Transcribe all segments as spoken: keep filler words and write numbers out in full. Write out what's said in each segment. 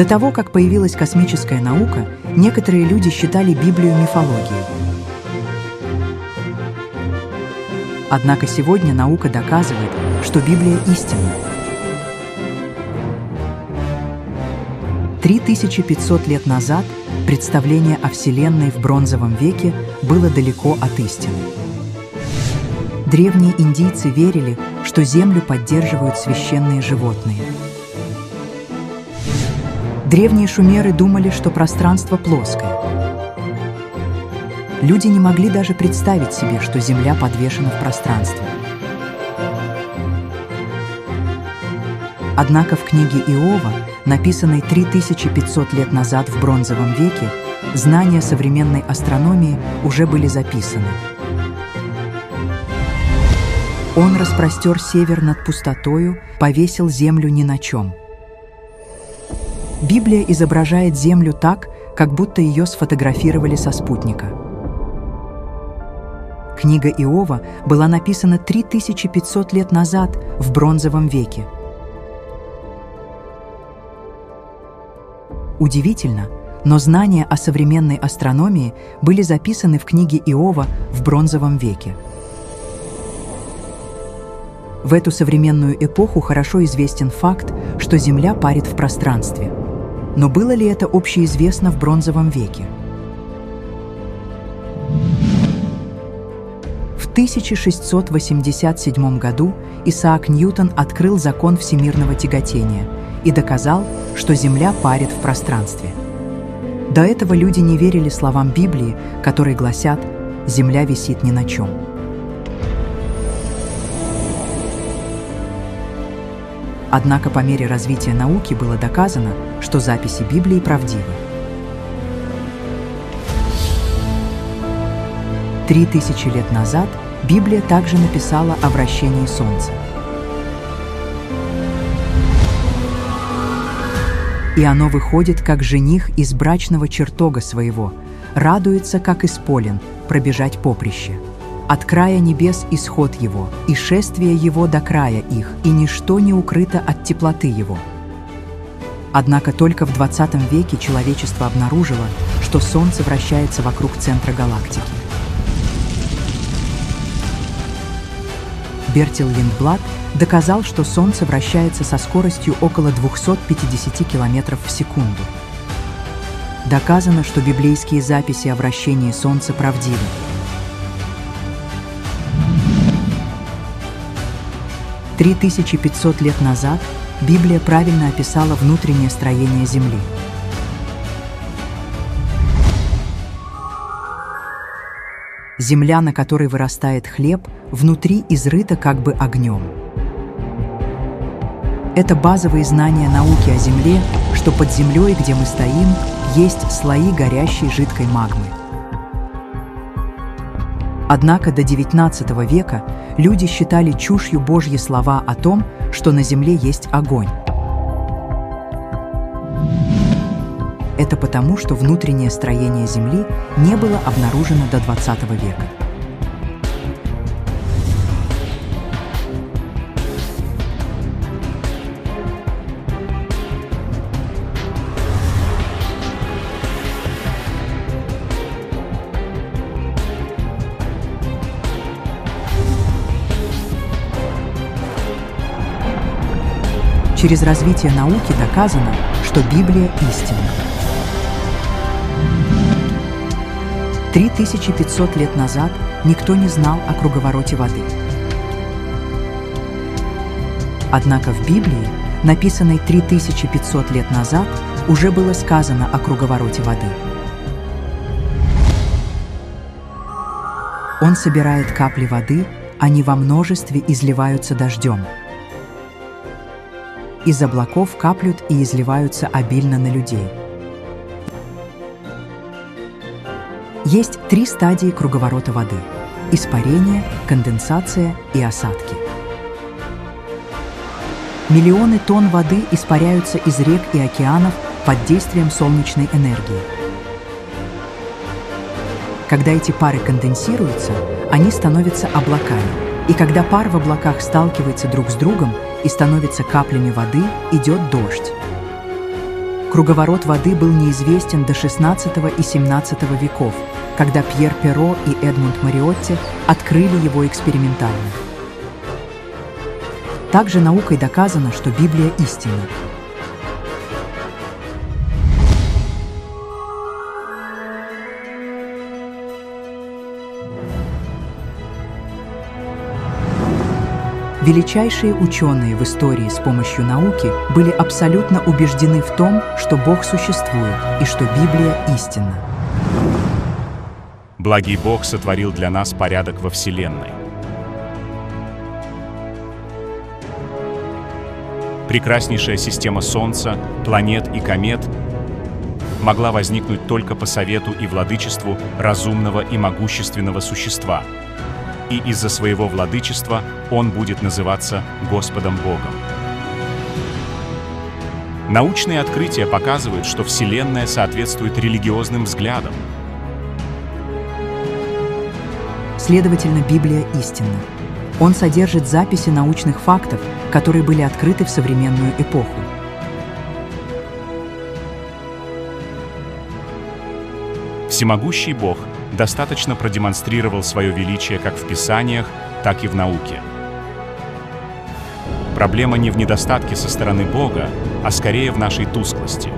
До того, как появилась космическая наука, некоторые люди считали Библию мифологией. Однако сегодня наука доказывает, что Библия истинна. три тысячи пятьсот лет назад представление о Вселенной в бронзовом веке было далеко от истины. Древние индийцы верили, что Землю поддерживают священные животные. Древние шумеры думали, что пространство плоское. Люди не могли даже представить себе, что Земля подвешена в пространстве. Однако в книге Иова, написанной три тысячи пятьсот лет назад в бронзовом веке, знания современной астрономии уже были записаны. Он распростер север над пустотою, повесил землю ни на чем. Библия изображает землю так, как будто ее сфотографировали со спутника. Книга Иова была написана три тысячи пятьсот лет назад в бронзовом веке. Удивительно, но знания о современной астрономии были записаны в книге Иова в бронзовом веке. В эту современную эпоху хорошо известен факт, что Земля парит в пространстве. Но было ли это общеизвестно в бронзовом веке? В тысяча шестьсот восемьдесят седьмом году Исаак Ньютон открыл закон всемирного тяготения и доказал, что Земля парит в пространстве. До этого люди не верили словам Библии, которые гласят «Земля висит ни на чем». Однако по мере развития науки было доказано, что записи Библии правдивы. Три тысячи лет назад Библия также написала о вращении Солнца. И оно выходит, как жених из брачного чертога своего, радуется, как исполин, пробежать поприще. От края небес исход его, и шествие его до края их, и ничто не укрыто от теплоты его. Однако только в двадцатом веке человечество обнаружило, что Солнце вращается вокруг центра галактики. Бертиль Линдблад доказал, что Солнце вращается со скоростью около двухсот пятидесяти километров в секунду. Доказано, что библейские записи о вращении Солнца правдивы. три тысячи пятьсот лет назад Библия правильно описала внутреннее строение Земли. Земля, на которой вырастает хлеб, внутри изрыта как бы огнем. Это базовые знания науки о Земле, что под землей, где мы стоим, есть слои горящей жидкой магмы. Однако до девятнадцатого века люди считали чушью Божьи слова о том, что на земле есть огонь. Это потому, что внутреннее строение Земли не было обнаружено до двадцатого века. Через развитие науки доказано, что Библия истинна. три тысячи пятьсот лет назад никто не знал о круговороте воды. Однако в Библии, написанной три тысячи пятьсот лет назад, уже было сказано о круговороте воды. Он собирает капли воды, они во множестве изливаются дождем. Из облаков каплют и изливаются обильно на людей. Есть три стадии круговорота воды – испарение, конденсация и осадки. Миллионы тонн воды испаряются из рек и океанов под действием солнечной энергии. Когда эти пары конденсируются, они становятся облаками. И когда пар в облаках сталкивается друг с другом и становятся каплями воды, идет дождь. Круговорот воды был неизвестен до шестнадцатого и семнадцатого веков, когда Пьер Перо и Эдмунд Мариотти открыли его экспериментально. Также наукой доказано, что Библия истинна. Величайшие ученые в истории с помощью науки были абсолютно убеждены в том, что Бог существует и что Библия истинна. Благий Бог сотворил для нас порядок во Вселенной. Прекраснейшая система Солнца, планет и комет могла возникнуть только по совету и владычеству разумного и могущественного существа. И из-за своего владычества он будет называться Господом Богом. Научные открытия показывают, что Вселенная соответствует религиозным взглядам. Следовательно, Библия истинна. Он содержит записи научных фактов, которые были открыты в современную эпоху. Всемогущий Бог достаточно продемонстрировал свое величие как в Писаниях, так и в науке. Проблема не в недостатке со стороны Бога, а скорее в нашей тусклости.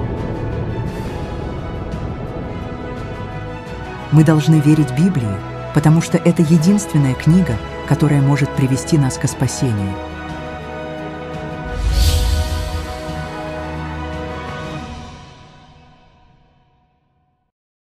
Мы должны верить Библии, потому что это единственная книга, которая может привести нас ко спасению.